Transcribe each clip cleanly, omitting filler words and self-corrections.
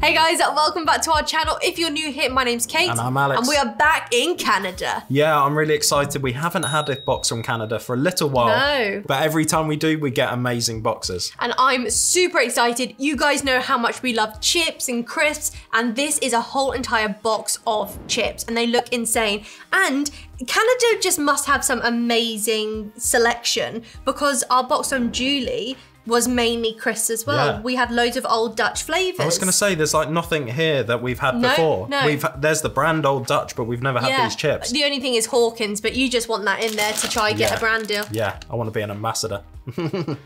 Hey guys, welcome back to our channel. If you're new here, my name's Kate. And I'm Alex. And we are back in Canada. Yeah, I'm really excited. We haven't had a box from Canada for a little while. No. But every time we do, we get amazing boxes. And I'm super excited. You guys know how much we love chips and crisps, and this is a whole entire box of chips, and they look insane. And Canada just must have some amazing selection, because our box from Julie was mainly crisps as well. Yeah. We had loads of Old Dutch flavours. I was going to say, there's like nothing here that we've had before. No. There's the brand Old Dutch, but we've never had these chips. The only thing is Hawkins, but you just want that in there to try and get a brand deal. Yeah, I want to be an ambassador.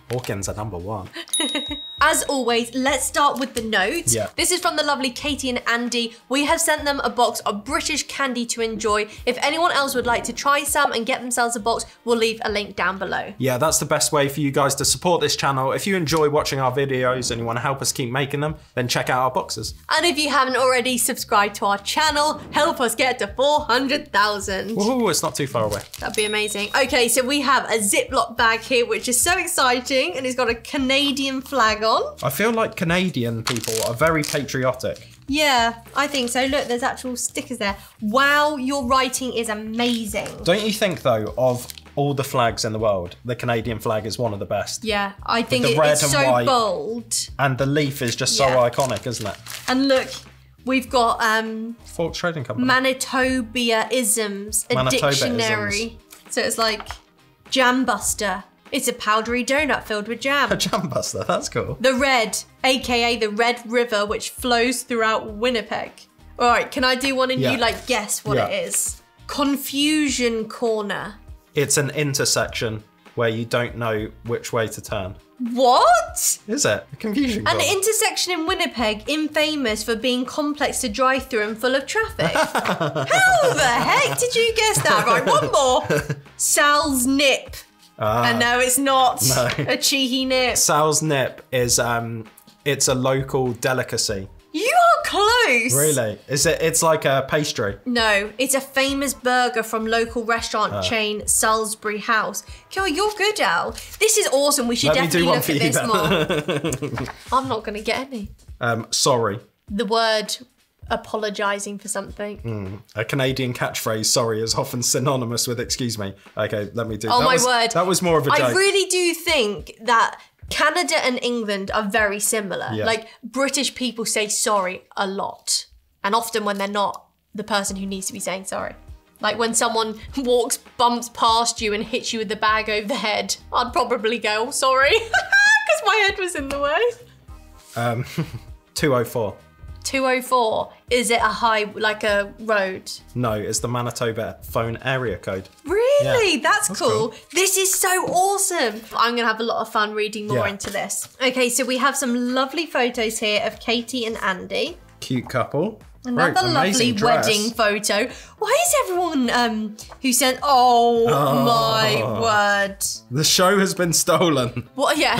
Hawkins are #1. As always, let's start with the notes. Yeah. This is from the lovely Katie and Andy. We have sent them a box of British candy to enjoy. If anyone else would like to try some and get themselves a box, we'll leave a link down below. Yeah, that's the best way for you guys to support this channel. If you enjoy watching our videos and you want to help us keep making them, then check out our boxes. And if you haven't already, subscribe to our channel. Help us get to 400,000. Woohoo, it's not too far away. That'd be amazing. Okay, so we have a Ziploc bag here, which is so exciting, and it's got a Canadian flag on. I feel like Canadian people are very patriotic. Yeah, I think so. Look, there's actual stickers there. Wow, your writing is amazing. Don't you think, though, of all the flags in the world, the Canadian flag is one of the best? Yeah, I think it's so bold. And the leaf is just so iconic, isn't it? And look, we've got Ford Trading Company. Manitoba-isms, a dictionary. So it's like Jam Buster. It's a powdery donut filled with jam. A jam buster, that's cool. The Red, AKA the Red River, which flows throughout Winnipeg. All right, can I do one and you like guess what it is? Confusion corner. It's an intersection where you don't know which way to turn. What? Is it? A confusion corner. An intersection in Winnipeg, infamous for being complex to drive through and full of traffic. How the heck did you guess that? Right, one more. Sal's nip. And no, it's not a cheeky nip. Sal's nip is, it's a local delicacy. You are close. Really? Is it? It's like a pastry. No, it's a famous burger from local restaurant chain Salisbury House. Cool, you're good, Al. This is awesome. We should definitely look at this more. I'm not going to get any. Sorry. The word apologising for something. A Canadian catchphrase, sorry, is often synonymous with excuse me. Okay, let me do that. Oh my word. That was more of a joke. I really do think that Canada and England are very similar. Yeah. Like, British people say sorry a lot. And often when they're not the person who needs to be saying sorry. Like when someone walks, bumps past you and hits you with the bag over the head, I'd probably go, oh, sorry, because my head was in the way. 204. 204, is it a high, like a road? No, it's the Manitoba phone area code. Really? Yeah. That's cool. This is so awesome. I'm gonna have a lot of fun reading more into this. Okay, so we have some lovely photos here of Katie and Andy. Cute couple. Another lovely wedding photo. Why is everyone who sent, oh my word. The show has been stolen. Well, yeah,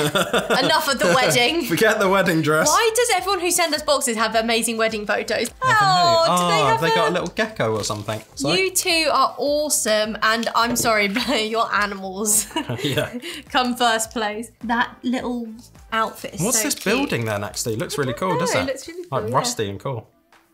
enough of the wedding. Forget the wedding dress. Why does everyone who sends us boxes have amazing wedding photos? Oh, do they have got a little gecko or something? Sorry. You two are awesome, and I'm sorry, but your animals come first place. That little outfit is so cute. What's this building there next to you? Looks really cool, doesn't it? It looks really cool, like rusty and cool.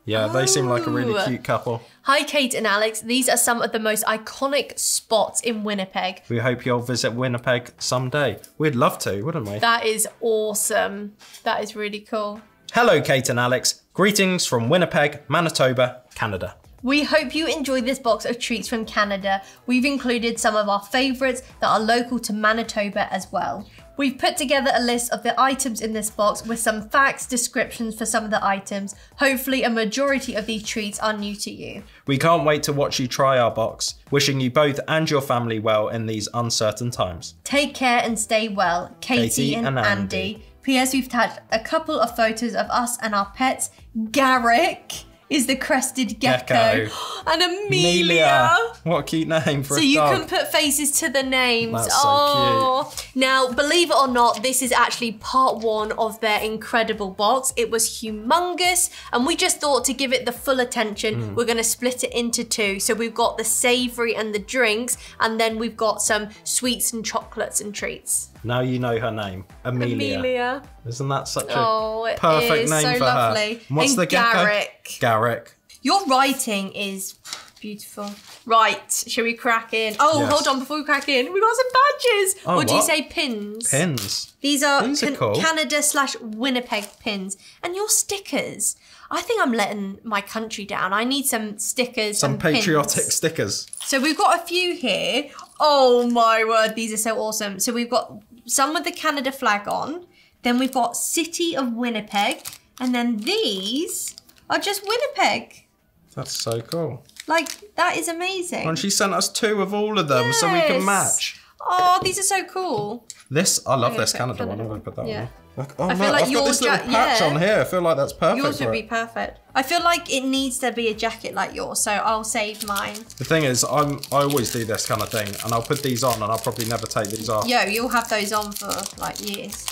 Yeah, they seem like a really cute couple. Hi, Kate and Alex. These are some of the most iconic spots in Winnipeg. We hope you'll visit Winnipeg someday. We'd love to, wouldn't we? That is awesome. That is really cool. Hello, Kate and Alex. Greetings from Winnipeg, Manitoba, Canada. We hope you enjoy this box of treats from Canada. We've included some of our favourites that are local to Manitoba as well. We've put together a list of the items in this box with some facts, descriptions for some of the items. Hopefully a majority of these treats are new to you. We can't wait to watch you try our box. Wishing you both and your family well in these uncertain times. Take care and stay well, Katie and Andy. P.S. We've attached a couple of photos of us and our pets. Garrick is the crested gecko. And Amelia. What a cute name for a dog. So you can put faces to the names. That's so cute. Now, believe it or not, this is actually part 1 of their incredible box. It was humongous, and we just thought to give it the full attention, we're gonna split it into 2. So we've got the savory and the drinks, and then we've got some sweets and chocolates and treats. Now you know her name, Amelia. Amelia. Isn't that such a perfect name for her? What's the gecko? Garrick. Garrick. Your writing is beautiful. Right, shall we crack in? Oh, yes. Hold on, before we crack in, we got some badges. Oh, what do you say, pins? Pins. These are, cool. Canada/Winnipeg pins. And your stickers. I think I'm letting my country down. I need some stickers. Some patriotic pins. Stickers. So we've got a few here. Oh my word, these are so awesome. So we've got some with the Canada flag on. Then we've got City of Winnipeg. And then these are just Winnipeg. That's so cool. Like, that is amazing. And she sent us 2 of all of them, yes, so we can match. Oh, these are so cool. This, I love this Canada one. I'm going to put that one. Like, oh, I feel like I've got this little patch on here. I feel like that's perfect. Yours would be perfect. I feel like it needs to be a jacket like yours, so I'll save mine. The thing is, I always do this kind of thing, and I'll put these on, and I'll probably never take these off. Yeah, you'll have those on for, like, years.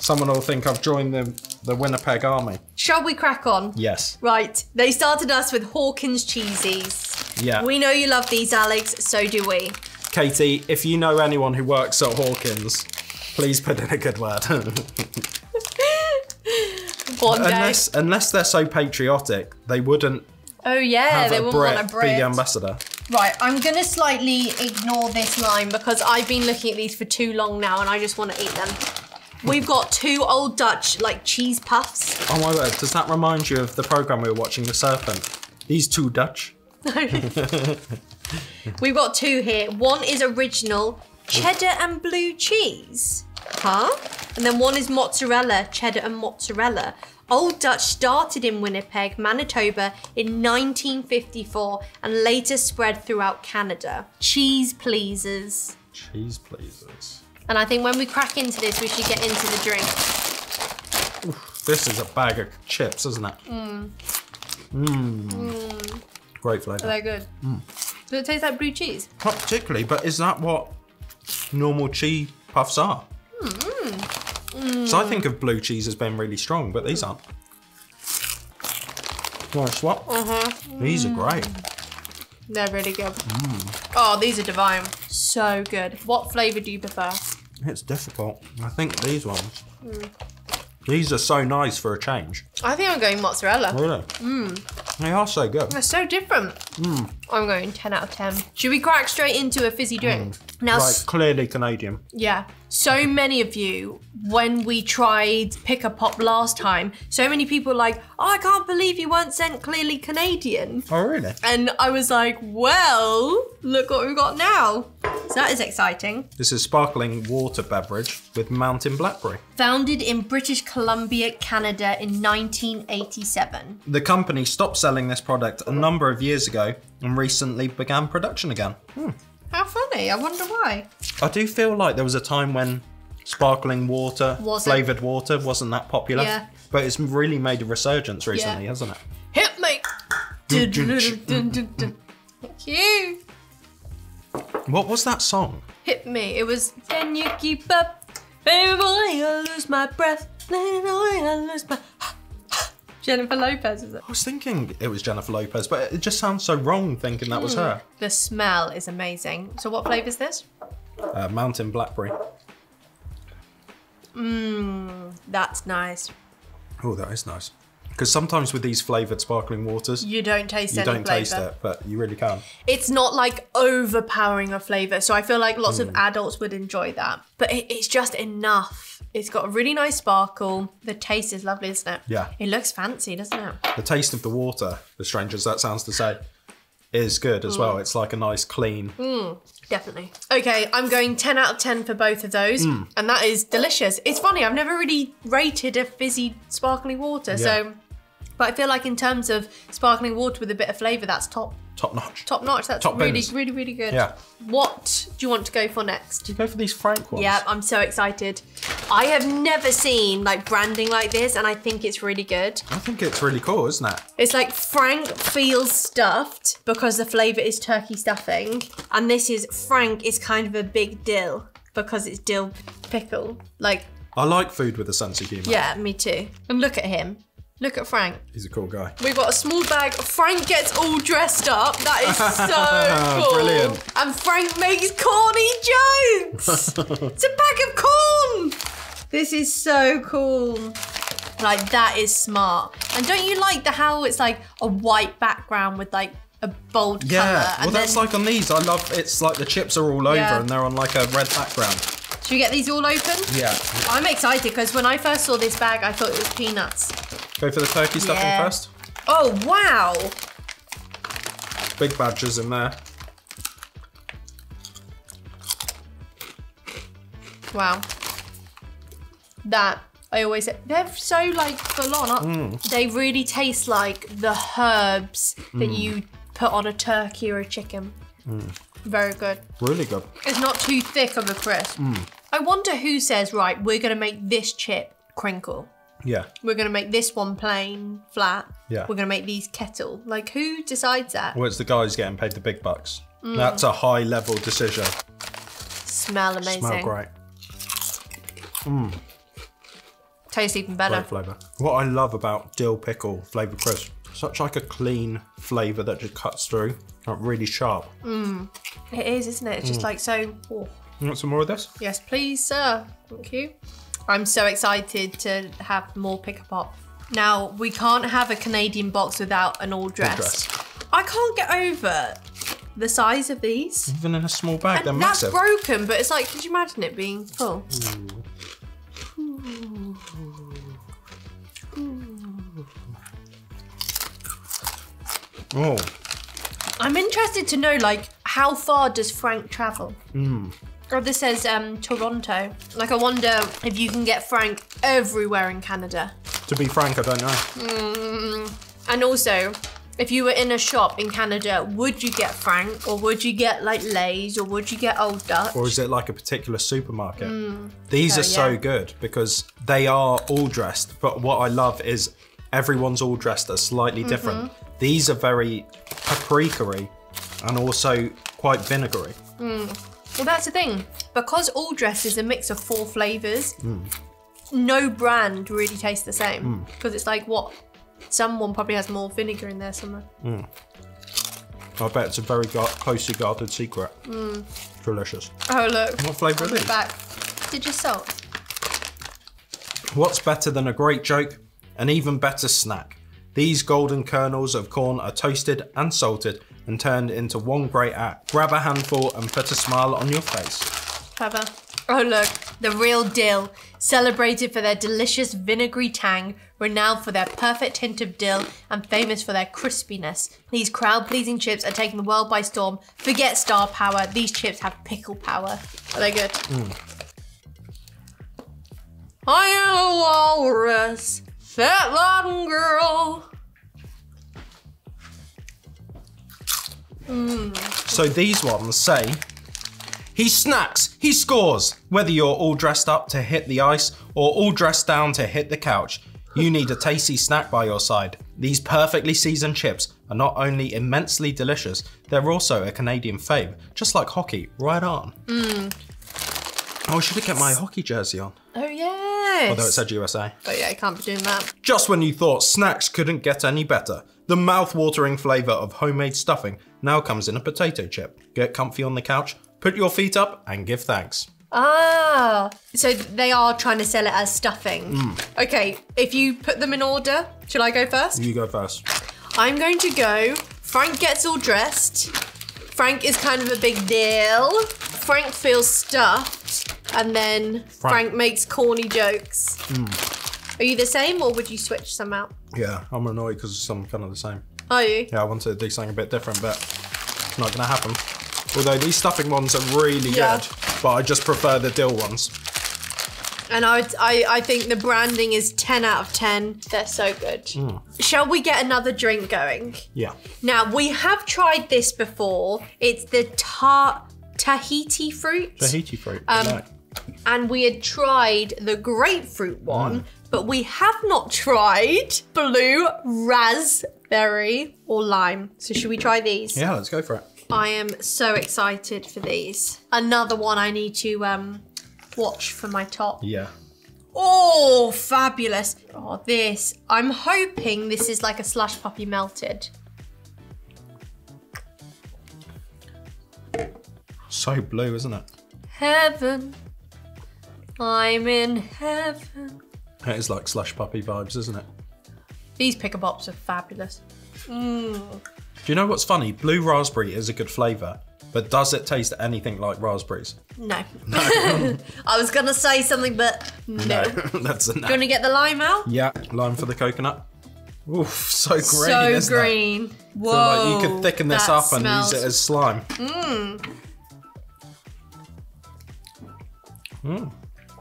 Someone will think I've joined the Winnipeg Army. Shall we crack on? Yes. Right, they started us with Hawkins Cheesies. Yeah. We know you love these, Alex, so do we. Katie, if you know anyone who works at Hawkins, please put in a good word. Unless they're so patriotic, they wouldn't want a Brit be the ambassador. Right, I'm going to slightly ignore this line because I've been looking at these for too long now and I just want to eat them. We've got 2 Old Dutch, like, cheese puffs. Oh my word, does that remind you of the programme we were watching, The Serpent? These 2 Dutch. We've got 2 here. One is original cheddar and blue cheese. Huh? And then one is mozzarella, cheddar and mozzarella. Old Dutch started in Winnipeg, Manitoba in 1954 and later spread throughout Canada. Cheese pleasers. Cheese pleasers. And I think when we crack into this, we should get into the drink. Oof, this is a bag of chips, isn't it? Mmm. Mmm. Mm. Great flavour. They're good. Mm. Does it taste like blue cheese? Not particularly, but is that what normal cheese puffs are? Mmm. Mm. So I think of blue cheese as being really strong, but these aren't. Nice swap. Mm-hmm. These are great. They're really good. Mm. Oh, these are divine. So good. What flavour do you prefer? It's difficult. I think these ones. Mm. These are so nice for a change. I think I'm going mozzarella. Really? Mm. They are so good. They're so different. Mm. I'm going 10 out of 10. Should we crack straight into a fizzy drink? Mm. Now, like Clearly Canadian. Yeah. So many of you, when we tried Pick a Pop last time, so many people were like, oh, I can't believe you weren't sent Clearly Canadian. Oh, really? And I was like, well, look what we've got now. So that is exciting. This is sparkling water beverage with mountain blackberry. Founded in British Columbia, Canada in 1987. The company stopped selling this product a number of years ago and recently began production again. Hmm. How funny, I wonder why. I do feel like there was a time when sparkling water, flavoured water, wasn't that popular. Yeah. But it's really made a resurgence recently, hasn't it? Hit me! Thank you. What was that song? Hit me. It was, can you keep up? Baby boy, I lose my breath. Baby boy, I lose my... Jennifer Lopez, is it? I was thinking it was Jennifer Lopez, but it just sounds so wrong thinking that was her. The smell is amazing. So what flavour is this? Mountain blackberry. Mmm, that's nice. Oh, that is nice. Because sometimes with these flavoured sparkling waters... You don't taste any flavour. You don't taste it, but you really can. It's not like overpowering a flavour, so I feel like lots of adults would enjoy that. But it's just enough. It's got a really nice sparkle. The taste is lovely, isn't it? Yeah. It looks fancy, doesn't it? The taste of the water, the strangers, that sounds to say, is good as well. It's like a nice, clean... Mm. Definitely. Okay, I'm going 10 out of 10 for both of those, and that is delicious. It's funny, I've never really rated a fizzy sparkling water, so... But I feel like in terms of sparkling water with a bit of flavour, that's top. Top notch. Top notch, that's top really, really, really good. Yeah. What do you want to go for next? Do you go for these Frank ones? Yeah, I'm so excited. I have never seen like branding like this and I think it's really good. I think it's really cool, isn't it? It's like Frank feels stuffed because the flavour is turkey stuffing. And this is, Frank is kind of a big dill because it's dill pickle. Like. I like food with a sense of humour. Yeah, me too. And look at him. Look at Frank. He's a cool guy. We've got a small bag. Frank gets all dressed up. That is so cool. Brilliant. And Frank makes corny jokes. It's a bag of corn. This is so cool. Like, that is smart. And don't you like the how it's like a white background with like a bold colour? Yeah, well, that's like on these. I love it's like the chips are all over and they're on like a red background. Should we get these all open? Yeah. I'm excited because when I first saw this bag, I thought it was peanuts. Go for the turkey stuffing first. Oh, wow. Big badgers in there. Wow. That, I always say, they're so like full on. They really taste like the herbs that you put on a turkey or a chicken. Very good. Really good. It's not too thick of a crisp. I wonder who says, right, we're going to make this chip crinkle. Yeah. We're going to make this one plain, flat. Yeah. We're going to make these kettle. Like, who decides that? Well, it's the guys getting paid the big bucks. That's a high level decision. Smell amazing. Smell great. Tastes even better. Great flavour. What I love about dill pickle flavour crisp, such like a clean flavour that just cuts through. Like really sharp. It is, isn't it? It's just like so... Oh. You want some more of this? Yes, please, sir. Thank you. I'm so excited to have more pick-a-pop. Now, we can't have a Canadian box without an all-dressed. I can't get over the size of these. Even in a small bag, and they're massive. That's broken, but it's like, could you imagine it being full? Ooh. Ooh. Ooh. Oh. I'm interested to know, like, how far does Frank travel? Or this says Toronto. Like, I wonder if you can get Frank everywhere in Canada. To be frank, I don't know. And also, if you were in a shop in Canada, would you get Frank? Or would you get, like, Lay's? Or would you get Old Dutch? Or is it, like, a particular supermarket? These are so good because they are all dressed. But what I love is everyone's all dressed that's slightly different. These are very paprika-y and also quite vinegary. Well, that's the thing. Because all dress is a mix of four flavours, no brand really tastes the same. Because it's like, what? Someone probably has more vinegar in there somewhere. I bet it's a very closely guarded secret. Delicious. Oh, look. What flavour are these? Back. Did you salt? What's better than a great joke? An even better snack. These golden kernels of corn are toasted and salted and turned into one great act. Grab a handful and put a smile on your face. Clever. Oh look, the real dill. Celebrated for their delicious vinegary tang, renowned for their perfect hint of dill, and famous for their crispiness. These crowd-pleasing chips are taking the world by storm. Forget star power, these chips have pickle power. Are they good? I am a walrus. Fat Latin girl. So these ones say, he snacks, he scores. Whether you're all dressed up to hit the ice or all dressed down to hit the couch, you need a tasty snack by your side. These perfectly seasoned chips are not only immensely delicious, they're also a Canadian fave, just like hockey, right on. Oh, I should have kept my hockey jersey on. Oh yeah. Although it said USA. But yeah, I can't be doing that. Just when you thought snacks couldn't get any better, the mouth-watering flavour of homemade stuffing now comes in a potato chip. Get comfy on the couch, put your feet up and give thanks. Ah, so they are trying to sell it as stuffing. Okay, if you put them in order, shall I go first? You go first. I'm going to go, Frank gets all dressed. Frank is kind of a big deal. Frank feels stuffed. And then Frank makes corny jokes. Are you the same or would you switch some out? Yeah, I'm annoyed because some kind of the same. Are you? Yeah, I wanted to do something a bit different, but it's not gonna happen. Although these stuffing ones are really good, but I just prefer the dill ones. And I think the branding is 10 out of 10. They're so good. Shall we get another drink going? Yeah. Now, we have tried this before. It's the Tahiti fruit. Tahiti fruit, and we had tried the grapefruit one, but we have not tried blue, raspberry, or lime. So should we try these? Yeah, let's go for it. I am so excited for these. Another one I need to watch for my top. Yeah. Oh, fabulous. Oh, this. I'm hoping this is like a slush puppy melted. So blue, isn't it? Heaven. I'm in heaven. That is like slush puppy vibes, isn't it? These picker bops are fabulous. Mm. Do you know what's funny? Blue raspberry is a good flavour, but does it taste anything like raspberries? No. No. I was gonna say something, but no. No, that's a no. Gonna get the lime out? Yeah, lime for the coconut. Oof, so green. So isn't green. That? Whoa. So, like, you could thicken this up and use it as slime. Mmm. Mm.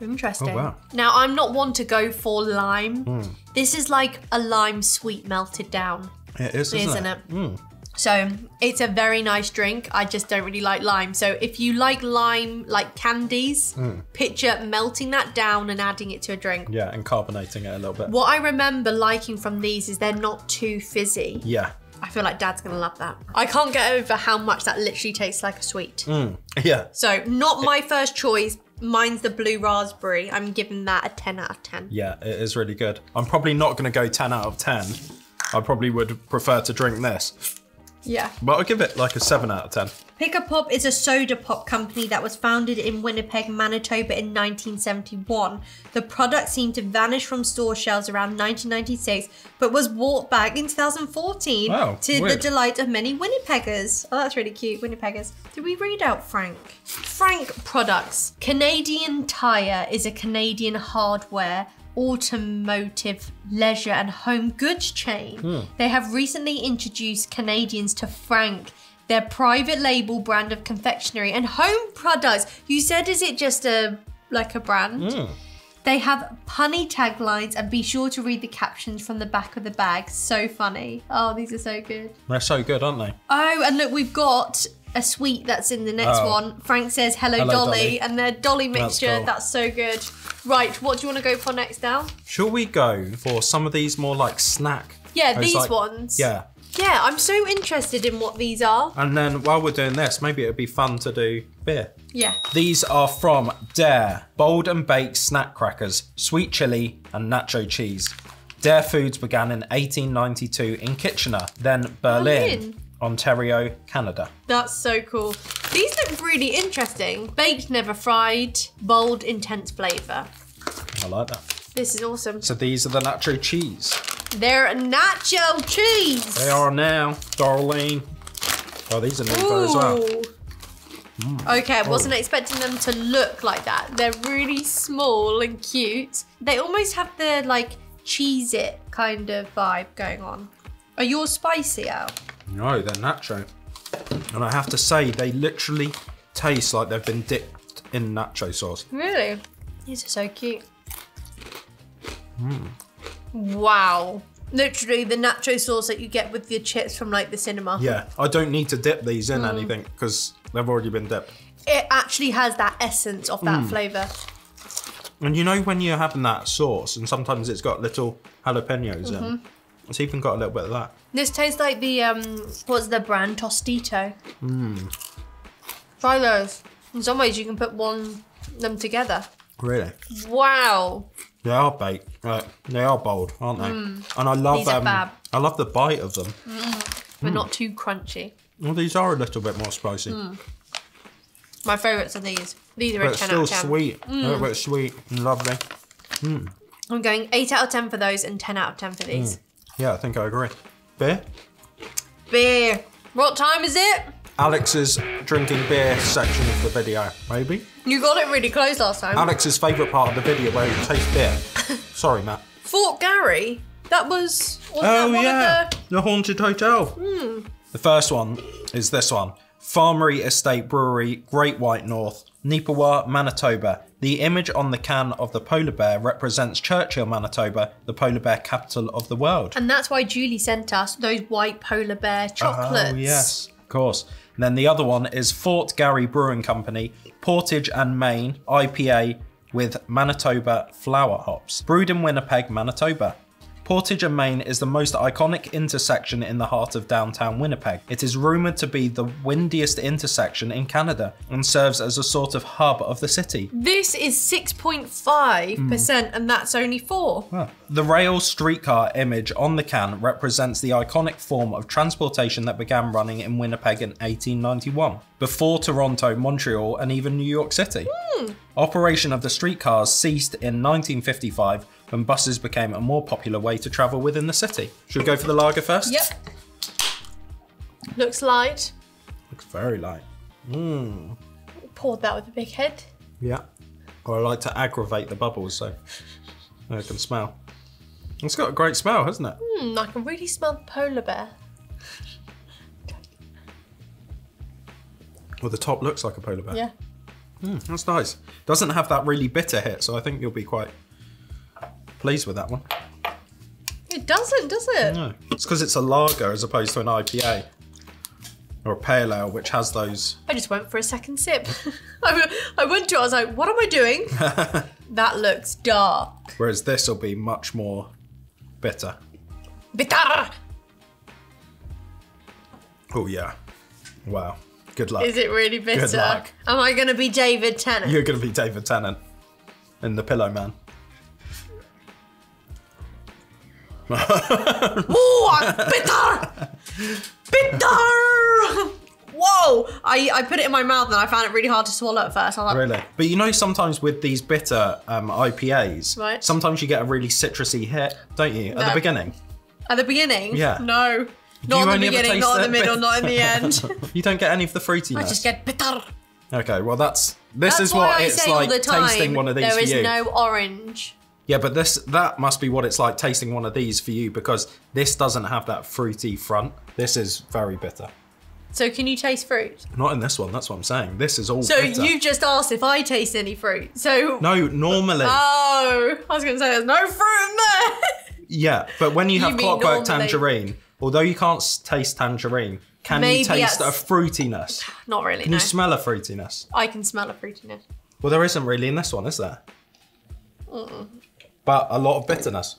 Interesting. Oh, wow. Now, I'm not one to go for lime. Mm. This is like a lime sweet melted down. It is, isn't it? Mm. So it's a very nice drink. I just don't really like lime. So if you like lime, like candies, picture melting that down and adding it to a drink. Yeah, and carbonating it a little bit. What I remember liking from these is they're not too fizzy. Yeah. I feel like Dad's gonna love that. I can't get over how much that literally tastes like a sweet. Mm. Yeah. So not my first choice. Mine's the blue raspberry. I'm giving that a 10 out of 10. Yeah, it is really good. I'm probably not gonna go 10 out of 10. I probably would prefer to drink this. Yeah. But I'll give it like a 7 out of 10. Pick a Pop is a soda pop company that was founded in Winnipeg, Manitoba in 1971. The product seemed to vanish from store shelves around 1996, but was bought back in 2014 to the delight of many Winnipeggers. Oh, that's really cute, Winnipeggers. Did we read out Frank? Frank products. Canadian Tire is a Canadian hardware, automotive, leisure and home goods chain. They have recently introduced Canadians to Frank, their private label brand of confectionery and home products. You said, is it just like a brand? They have punny taglines, and be sure to read the captions from the back of the bag. So funny. Oh, these are so good. They're so good, aren't they? Oh, and look, we've got a sweet that's in the next one. Frank says, hello Dolly, and their Dolly mixture, that's cool. That's so good. Right, what do you want to go for next now? Shall we go for some of these more like snack? Yeah, those, these like, ones. Yeah. Yeah, I'm so interested in what these are. And then while we're doing this, maybe it'd be fun to do beer. Yeah. These are from Dare, bold and baked snack crackers, sweet chili and nacho cheese. Dare Foods began in 1892 in Kitchener, then Berlin, Ontario, Canada. That's so cool. These look really interesting. Baked, never fried, bold, intense flavor. I like that. This is awesome. So these are the nacho cheese. They're nacho cheese. They are now, darling. Oh, these are new as well. Mm. Okay, I wasn't expecting them to look like that. They're really small and cute. They almost have the like Cheez-It kind of vibe going on. Are yours spicy, Al? No, they're nacho. And I have to say, they literally taste like they've been dipped in nacho sauce. Really? These are so cute. Mm. Wow. Literally the nacho sauce that you get with your chips from like the cinema. Yeah, I don't need to dip these in anything because they've already been dipped. It actually has that essence of that flavour. And you know when you're having that sauce and sometimes it's got little jalapenos in. It's even got a little bit of that. This tastes like the, what's the brand? Tostito. Mmm. Try those. In some ways you can put them together. Really? Wow. They are baked, right? They are bold, aren't they? Mm. And I love them. These are fab. I love the bite of them. Mm. They're not too crunchy. Well, these are a little bit more spicy. Mm. My favourites are these. These are a 10 out of 10. But still sweet, a little bit sweet and lovely. Mm. I'm going 8 out of 10 for those and 10 out of 10 for these. Mm. Yeah, I think I agree. Beer? Beer. What time is it? Alex's drinking beer section of the video, maybe. You got it really close last time. Alex's favourite part of the video where you taste beer. Sorry, Matt. Fort Garry? That was, wasn't that one of the Haunted Hotel. Mm. The first one is this one. Farmery Estate Brewery, Great White North, Neepawa, Manitoba. The image on the can of the polar bear represents Churchill, Manitoba, the polar bear capital of the world. And that's why Julie sent us those white polar bear chocolates. Oh, yes, of course. And then the other one is Fort Garry Brewing Company, Portage and Main, IPA with Manitoba flower hops. Brewed in Winnipeg, Manitoba. Portage and Main is the most iconic intersection in the heart of downtown Winnipeg. It is rumoured to be the windiest intersection in Canada and serves as a sort of hub of the city. This is 6.5% and that's only 4. Huh. The rail streetcar image on the can represents the iconic form of transportation that began running in Winnipeg in 1891, before Toronto, Montreal and even New York City. Operation of the streetcars ceased in 1955 when buses became a more popular way to travel within the city. Should we go for the lager first? Yep. Looks light. Looks very light. Poured that with a big head. Yeah. Well, I like to aggravate the bubbles so I can smell. It's got a great smell, hasn't it? I can really smell the polar bear. Well, the top looks like a polar bear. Yeah. That's nice. Doesn't have that really bitter hit, so I think you'll be quite pleased with that one. It doesn't, does it? No. It's because it's a lager as opposed to an IPA or a pale ale, which has those. I just went for a second sip. I went to it, I was like, what am I doing? That looks dark. Whereas this will be much more bitter. Bitter! Oh, yeah. Wow. Good luck. Is it really bitter? Good luck. Am I going to be David Tennant? You're going to be David Tennant in The Pillow Man. Ooh, I'm bitter! Bitter! Whoa! I put it in my mouth and I found it really hard to swallow at first. I was like, really? But you know sometimes with these bitter IPAs, right? Sometimes you get a really citrusy hit, don't you? No. At the beginning. At the beginning? Yeah. No. Not in the beginning, not in the middle, not in the end. You don't get any of the fruitiness. I just get bitter. Okay, well that's what it's like tasting one of these for you. There is no orange. Yeah, but that must be what it's like tasting one of these for you, because this doesn't have that fruity front. This is very bitter. So can you taste fruit? Not in this one, that's what I'm saying. This is all bitter. So you just asked if I taste any fruit, so. No, normally. Oh, I was gonna say there's no fruit in there. Yeah, but when you have clockwork tangerine, although you can't taste tangerine, can you taste a fruitiness? Not really, Can you smell a fruitiness? I can smell a fruitiness. Well, there isn't really in this one, is there? But a lot of bitterness.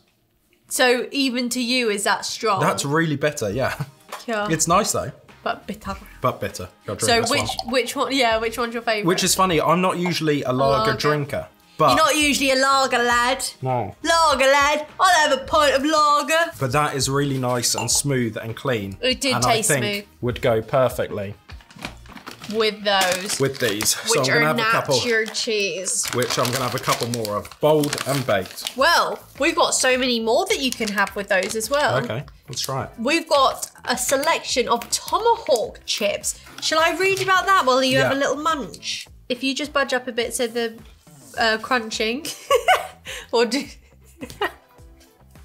So even to you, is that strong? That's really bitter, yeah. Yeah. It's nice though. But bitter. But bitter. So which one's your favourite? Which is funny, I'm not usually a lager drinker. But you're not usually a lager lad. No. Lager lad, I'll have a pint of lager. But that is really nice and smooth and clean. It did taste smooth. And I think would go perfectly. With those. With these. Which are nature cheese. Which I'm going to have a couple more of. Bold and baked. Well, we've got so many more that you can have with those as well. Okay, let's try it. We've got a selection of Tomahawk chips. Shall I read about that while you have a little munch? If you just budge up a bit so the... crunching or do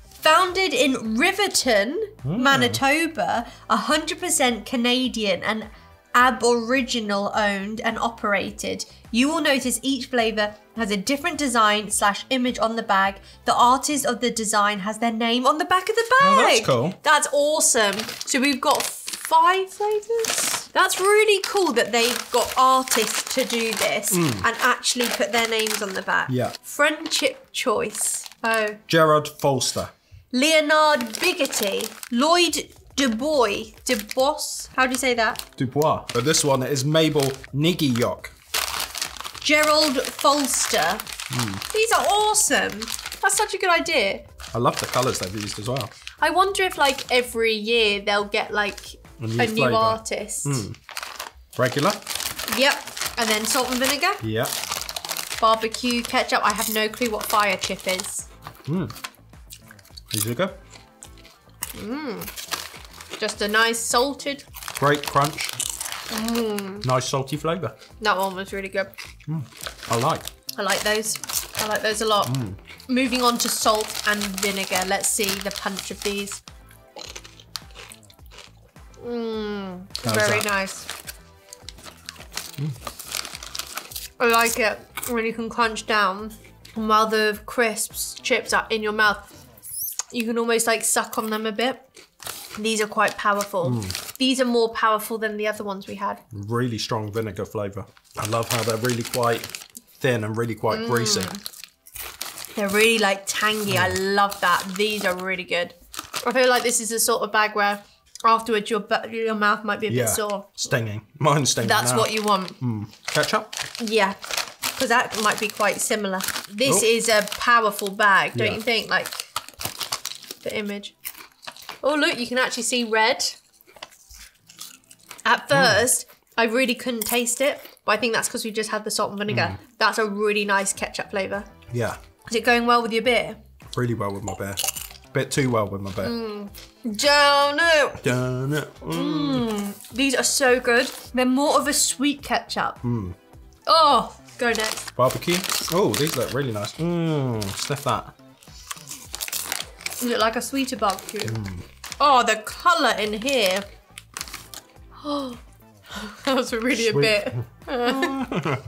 founded in Riverton, Manitoba, 100% Canadian and Aboriginal owned and operated. You will notice each flavour has a different design/image on the bag. The artist of the design has their name on the back of the bag. Oh, that's cool. That's awesome. So we've got 5 flavours. That's really cool that they got artists to do this and actually put their names on the back. Yeah. Friendship Choice. Oh. Gerard Folster. Leonard Bigoty. Lloyd Dubois. Dubois. How do you say that? Dubois. But this one is Mabel Niggyok. Gerald Folster. These are awesome. That's such a good idea. I love the colours they've used as well. I wonder if like every year they'll get like a new artist. Regular. Yep. And then salt and vinegar. Yep. Barbecue ketchup. I have no clue what fire chip is. Here you go. Just a nice salted. Great crunch. Nice salty flavour. That one was really good. I like those. I like those a lot. Moving on to salt and vinegar. Let's see the punch of these. Very nice. I like it when you can crunch down and while the crisps, chips are in your mouth, you can almost like suck on them a bit. These are quite powerful. These are more powerful than the other ones we had. Really strong vinegar flavour. I love how they're really quite thin and really quite greasy. They're really like tangy. I love that. These are really good. I feel like this is the sort of bag where afterwards your mouth might be a bit sore. Stinging. Mine's stinging. That's now. What you want. Ketchup? Yeah, because that might be quite similar. This is a powerful bag, don't you think? Like the image. Oh, look, you can actually see red. At first, I really couldn't taste it, but I think that's because we just had the salt and vinegar. That's a really nice ketchup flavour. Yeah. Is it going well with your beer? Really well with my beer. A bit too well with my beer. Donut! Donut. These are so good. They're more of a sweet ketchup. Oh, go next. Barbecue. Oh, these look really nice. Sniff that. You look like a sweeter barbecue. Oh, the colour in here. Oh, that was really sweet. A bit.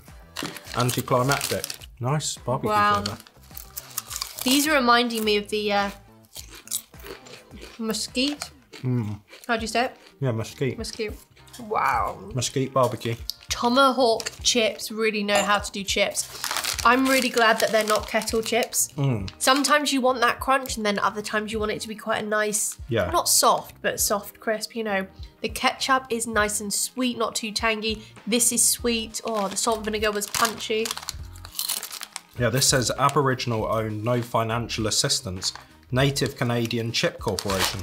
Anticlimactic. Nice barbecue flavour. These are reminding me of the mesquite. How do you say it? Yeah, mesquite. Mesquite. Wow. Mesquite barbecue. Tomahawk chips really know how to do chips. I'm really glad that they're not kettle chips. Sometimes you want that crunch and then other times you want it to be quite a nice, not soft, but soft, crisp, you know. The ketchup is nice and sweet, not too tangy. This is sweet. Oh, the salt and vinegar was punchy. Yeah, this says Aboriginal owned, no financial assistance. Native Canadian Chip Corporation.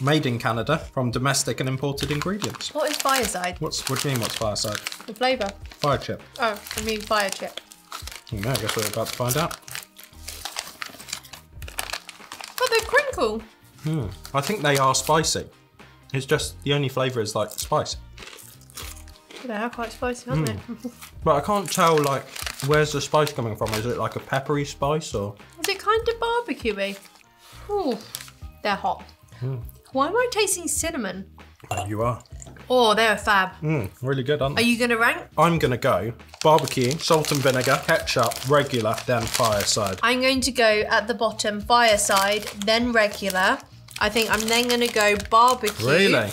Made in Canada from domestic and imported ingredients. What is fireside? What do you mean what's fireside? The flavour. Fire chip. Oh, I mean fire chip. Yeah, I guess we're about to find out. But they're crinkle. I think they are spicy. It's just the only flavour is like spice. They are quite spicy, aren't they? But I can't tell like where's the spice coming from. Is it like a peppery spice or? Is it kind of barbecuey? Ooh, they're hot. Why am I tasting cinnamon? Oh, you are. Oh, they're fab. Really good, aren't they? Are you going to rank? I'm going to go barbecue, salt and vinegar, ketchup, regular, then fireside. I'm going to go at the bottom, fireside, then regular. I think I'm then going to go barbecue. Really?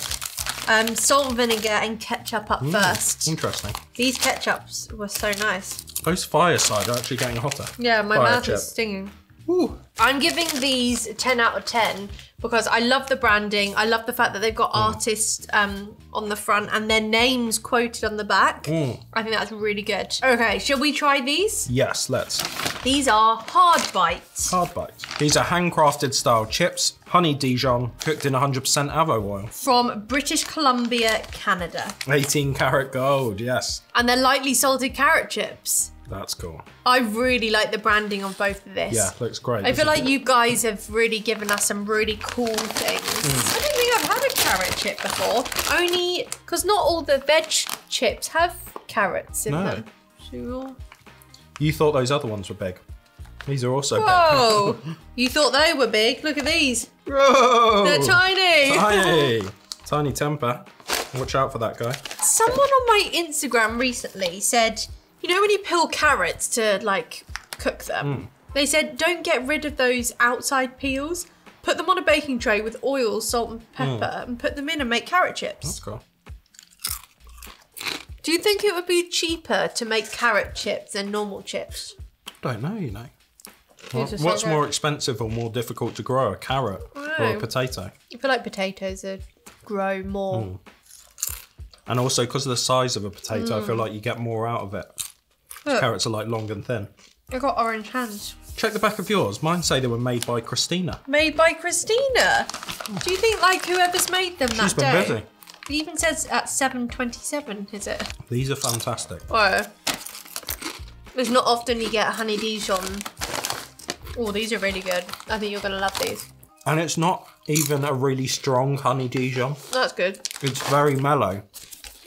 Salt and vinegar and ketchup up first. Interesting. These ketchups were so nice. Those fireside are actually getting hotter. Yeah, my mouth is stinging. Ooh. I'm giving these 10 out of 10 because I love the branding. I love the fact that they've got artists on the front and their names quoted on the back. I think that's really good. Okay, shall we try these? Yes, let's. These are hard bites. Hard bites. These are handcrafted style chips, honey Dijon, cooked in 100% avo oil. From British Columbia, Canada. 18 karat gold, yes. And they're lightly salted carrot chips. That's cool. I really like the branding on both of this. Yeah, looks great. I feel like you guys have really given us some really cool things. I don't think I've had a carrot chip before. Only because not all the veg chips have carrots in them. Sure. You thought those other ones were big. These are also big. Whoa! You thought they were big? Look at these. Whoa! They're tiny. Tiny. Tiny temper. Watch out for that guy. Someone on my Instagram recently said, you know when you peel carrots to like cook them? They said don't get rid of those outside peels. Put them on a baking tray with oil, salt and pepper and put them in and make carrot chips. That's cool. Do you think it would be cheaper to make carrot chips than normal chips? Don't know, you know. What's more expensive or more difficult to grow, a carrot or a potato? I feel like potatoes would grow more. And also because of the size of a potato, I feel like you get more out of it. Look. Carrots are like long and thin. I got orange hands. Check the back of yours. Mine say they were made by Christina. Made by Christina? Do you think like whoever's made them that day? She's been busy. It even says at 7.27, is it? These are fantastic. Whoa. It's not often you get honey Dijon. Oh, these are really good. I think you're going to love these. And it's not even a really strong honey Dijon. That's good. It's very mellow.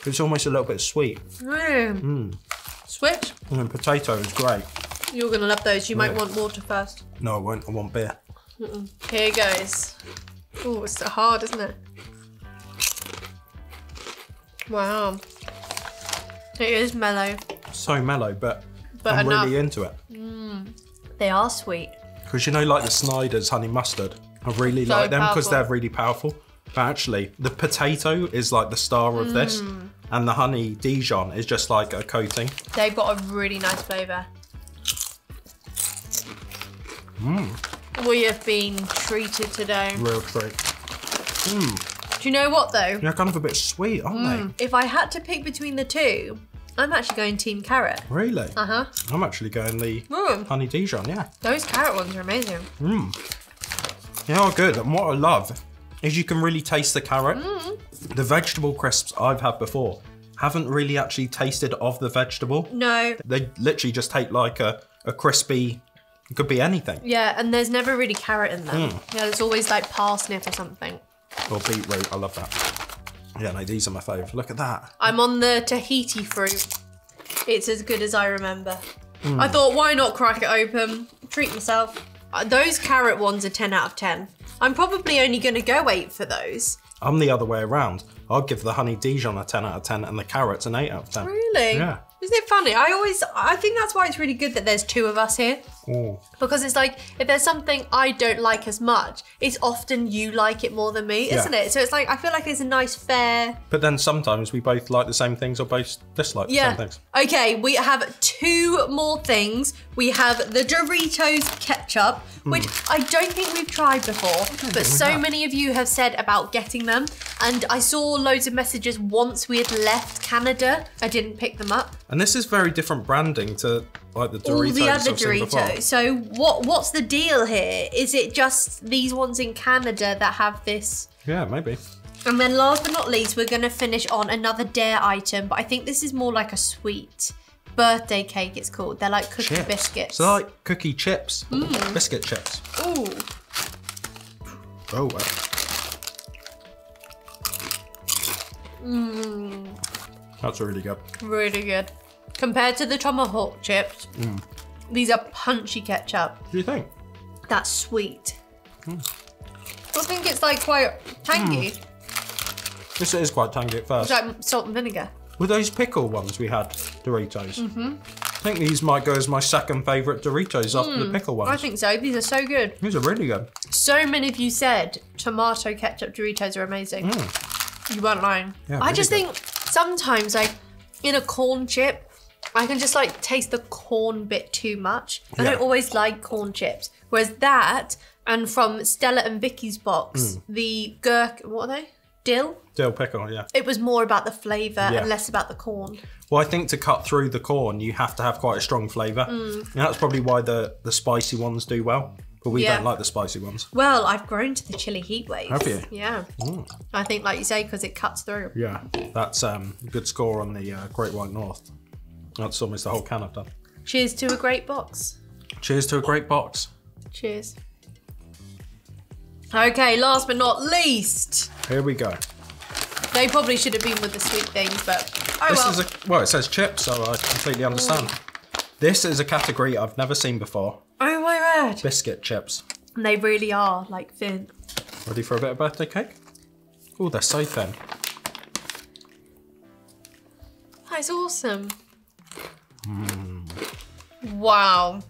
It's almost a little bit sweet. Sweet. And then potato is great. You're going to love those. You might want water first. No, I won't. I want beer. Here goes. Oh, it's so hard, isn't it? Wow. It is mellow. So mellow, but I'm really into it. They are sweet. Because you know, like the Snyder's honey mustard. I really like them because they're really powerful. But actually, the potato is like the star of this. And the honey Dijon is just like a coating. They've got a really nice flavour. We have been treated today. Real treat. Do you know what though? They're kind of a bit sweet, aren't they? If I had to pick between the two, I'm actually going team carrot. Really? Uh-huh. I'm actually going the honey Dijon, yeah. Those carrot ones are amazing. They are good, and what I love is you can really taste the carrot. The vegetable crisps I've had before haven't really actually tasted of the vegetable. No. They literally just take like a crispy, it could be anything. Yeah, and there's never really carrot in them. Yeah, it's always like parsnip or something. Or beetroot, I love that. Yeah, no, these are my fave. Look at that. I'm on the Tahiti fruit. It's as good as I remember. I thought, why not crack it open, treat myself. Those carrot ones are 10 out of 10. I'm probably only gonna go 8 for those. I'm the other way around. I'll give the honey Dijon a 10 out of 10 and the carrots an 8 out of 10. Really? Yeah. Isn't it funny? I think that's why it's really good that there's two of us here. Because it's like, if there's something I don't like as much, it's often you like it more than me, isn't it? So it's like, I feel like it's a nice fair. But then sometimes we both like the same things or both dislike the same things. Okay, we have two more things. We have the Doritos ketchup, which I don't think we've tried before, but so many of you have said about getting them. And I saw loads of messages once we had left Canada. I didn't pick them up. And this is very different branding to like the Doritos. All the other Doritos. So what's the deal here? Is it just these ones in Canada that have this? Yeah, maybe. And then last but not least, we're gonna finish on another Dare item, but I think this is more like a sweet birthday cake, it's called. They're like cookie biscuits. So like cookie chips, biscuit chips. Ooh. Oh, wow. That's really good. Really good. Compared to the Tomahawk chips, these are punchy ketchup. What do you think? That's sweet. I think it's like quite tangy. This is quite tangy at first. It's like salt and vinegar. With those pickle ones we had, Doritos. I think these might go as my second favourite Doritos after the pickle ones. I think so. These are so good. These are really good. So many of you said tomato ketchup Doritos are amazing. You weren't lying. Yeah, really I just think sometimes, like, in a corn chip, I can just, like, taste the corn bit too much. I don't always like corn chips. Whereas that, and from Stella and Vicky's box, the gherkin, what are they? Dill? Dill pickle, yeah. It was more about the flavour and less about the corn. Well, I think to cut through the corn, you have to have quite a strong flavour. And that's probably why the spicy ones do well. But we don't like the spicy ones. Well, I've grown to the chilli heat wave. Have you? Yeah. I think, like you say, because it cuts through. Yeah, that's a good score on the Great White North. That's almost the whole can I've done. Cheers to a great box. Cheers to a great box. Cheers. Okay, last but not least. Here we go. They probably should have been with the sweet things, but oh well. This is a, well, it says chips, so I completely understand. This is a category I've never seen before. Oh my word. Biscuit chips. And they really are, like, thin. Ready for a bit of birthday cake? Oh, they're so thin. That's awesome. Wow.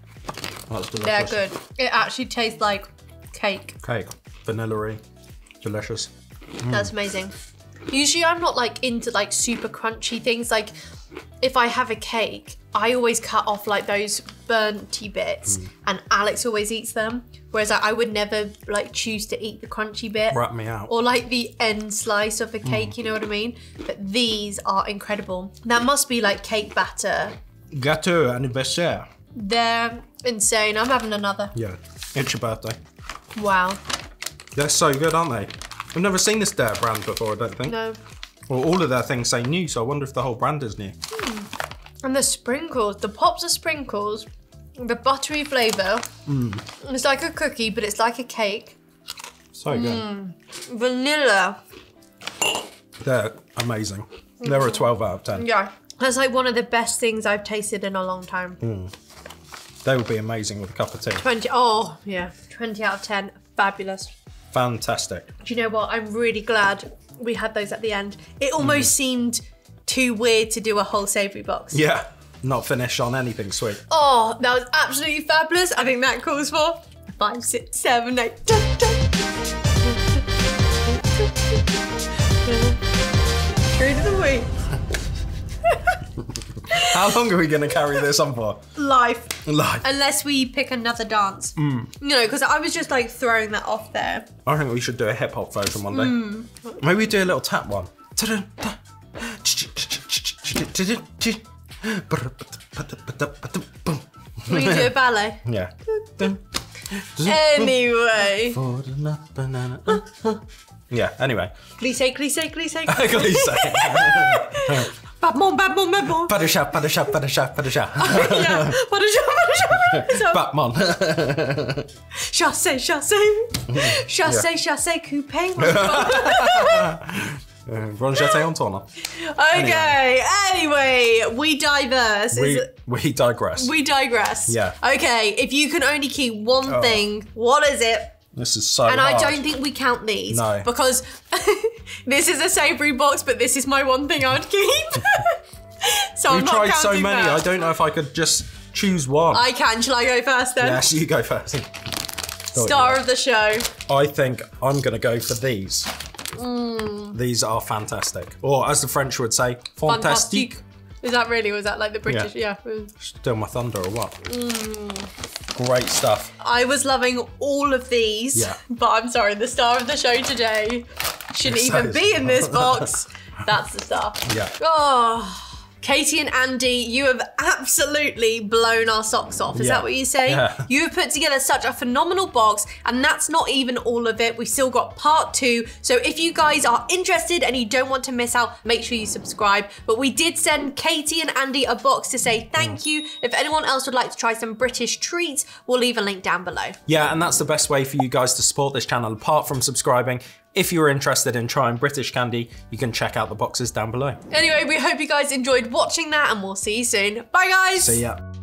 That's delicious. They're good. It actually tastes like cake. Cake. Vanilla-y. Delicious. That's amazing. Usually I'm not, like, into, like, super crunchy things. Like, if I have a cake, I always cut off like those burnty bits and Alex always eats them. Whereas I would never like choose to eat the crunchy bit. Wrap me out. Or like the end slice of a cake, you know what I mean? But these are incredible. That must be like cake batter. Gâteau anniversaire. They're insane. I'm having another. Yeah, it's your birthday. Wow. They're so good, aren't they? I've never seen this Dare brand before, I don't think. No. Well, all of their things say new, so I wonder if the whole brand is new. And the sprinkles, the pops of sprinkles, the buttery flavour. It's like a cookie, but it's like a cake. So good. Vanilla. They're amazing. They're a 12 out of 10. Yeah, that's like one of the best things I've tasted in a long time. They would be amazing with a cup of tea. 20, oh yeah, 20 out of 10, fabulous. Fantastic. Do you know what, I'm really glad we had those at the end. It almost seemed too weird to do a whole savoury box. Yeah, not finish on anything sweet. Oh, that was absolutely fabulous. I think that calls for 5, 6, 7, 8. Trade of the week. How long are we going to carry this on for? Life. Life. Unless we pick another dance. Mm. You know, because I was just like throwing that off there. I think we should do a hip hop version one day. Mm. Maybe we do a little tap one. We can do a ballet. Yeah. Anyway. Yeah, anyway. Glissé, glissé, glissé. Glissé. Batman, Batman, Batman. Padishah, Padishah, Padishah, Padishah. Yeah, Padishah, Padishah. Batman. Chassé, chassé. Chassé, chassé, coupé. Ron Jeté on Tourner. Okay, anyway, we digress. Yeah. Okay, if you can only keep one thing, what is it? This is so hard. I don't think we count these. No. Because this is a savoury box, but this is my one thing I'd keep. So we've tried so many, I don't know if I could just choose one. I can. Shall I go first then? Yes, you go first. Star of the show. I think I'm going to go for these. Mm. These are fantastic. Or as the French would say, fantastique. Is that really? Was that like the British? Yeah. Still my thunder or what? Mm. Great stuff. I was loving all of these, but I'm sorry, the star of the show today shouldn't even be in this box. That's the stuff. Yeah. Oh, Katie and Andy, you have absolutely blown our socks off. Is that what you say? Yeah. You have put together such a phenomenal box, and that's not even all of it. We still got part 2. So if you guys are interested and you don't want to miss out, make sure you subscribe. But we did send Katie and Andy a box to say thank you. If anyone else would like to try some British treats, we'll leave a link down below. Yeah, and that's the best way for you guys to support this channel apart from subscribing. If you're interested in trying British candy, you can check out the boxes down below. Anyway, we hope you guys enjoyed watching that and we'll see you soon. Bye guys. See ya.